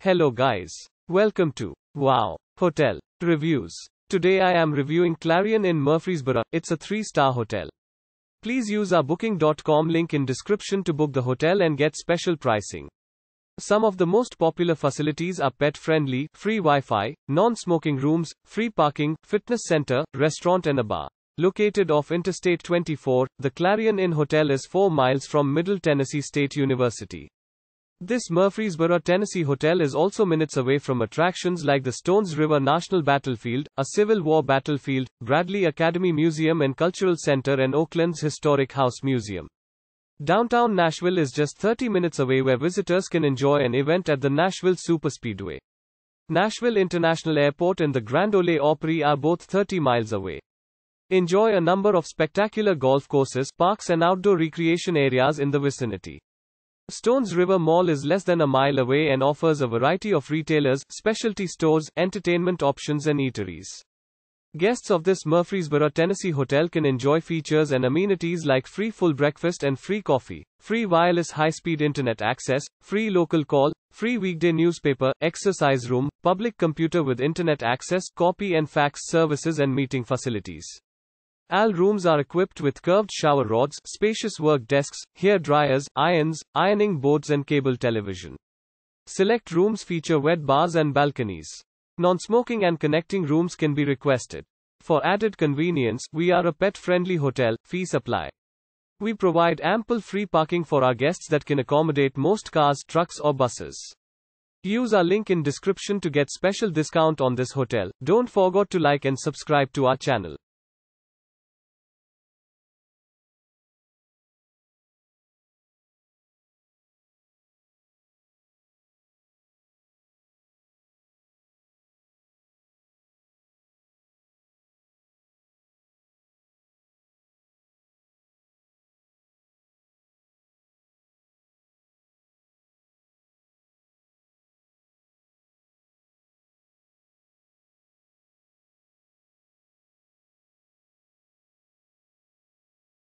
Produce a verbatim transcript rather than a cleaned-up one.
Hello guys. Welcome to Wow Hotel Reviews. Today I am reviewing Clarion Inn Murfreesboro. It's a three-star hotel. Please use our booking dot com link in description to book the hotel and get special pricing. Some of the most popular facilities are pet-friendly, free Wi-Fi, non-smoking rooms, free parking, fitness center, restaurant and a bar. Located off Interstate twenty-four, the Clarion Inn Hotel is four miles from Middle Tennessee State University. This Murfreesboro, Tennessee hotel is also minutes away from attractions like the Stones River National Battlefield, a Civil War battlefield, Bradley Academy Museum and Cultural Center and Oakland's Historic House Museum. Downtown Nashville is just thirty minutes away, where visitors can enjoy an event at the Nashville Superspeedway. Nashville International Airport and the Grand Ole Opry are both thirty miles away. Enjoy a number of spectacular golf courses, parks and outdoor recreation areas in the vicinity. Stones River Mall is less than a mile away and offers a variety of retailers, specialty stores, entertainment options and eateries. Guests of this Murfreesboro, Tennessee hotel can enjoy features and amenities like free full breakfast and free coffee, free wireless high-speed internet access, free local call, free weekday newspaper, exercise room, public computer with internet access, copy and fax services and meeting facilities. All rooms are equipped with curved shower rods, spacious work desks, hair dryers, irons, ironing boards and cable television. Select rooms feature wet bars and balconies. Non-smoking and connecting rooms can be requested. For added convenience, we are a pet-friendly hotel, fees apply. We provide ample free parking for our guests that can accommodate most cars, trucks or buses. Use our link in description to get special discount on this hotel. Don't forget to like and subscribe to our channel.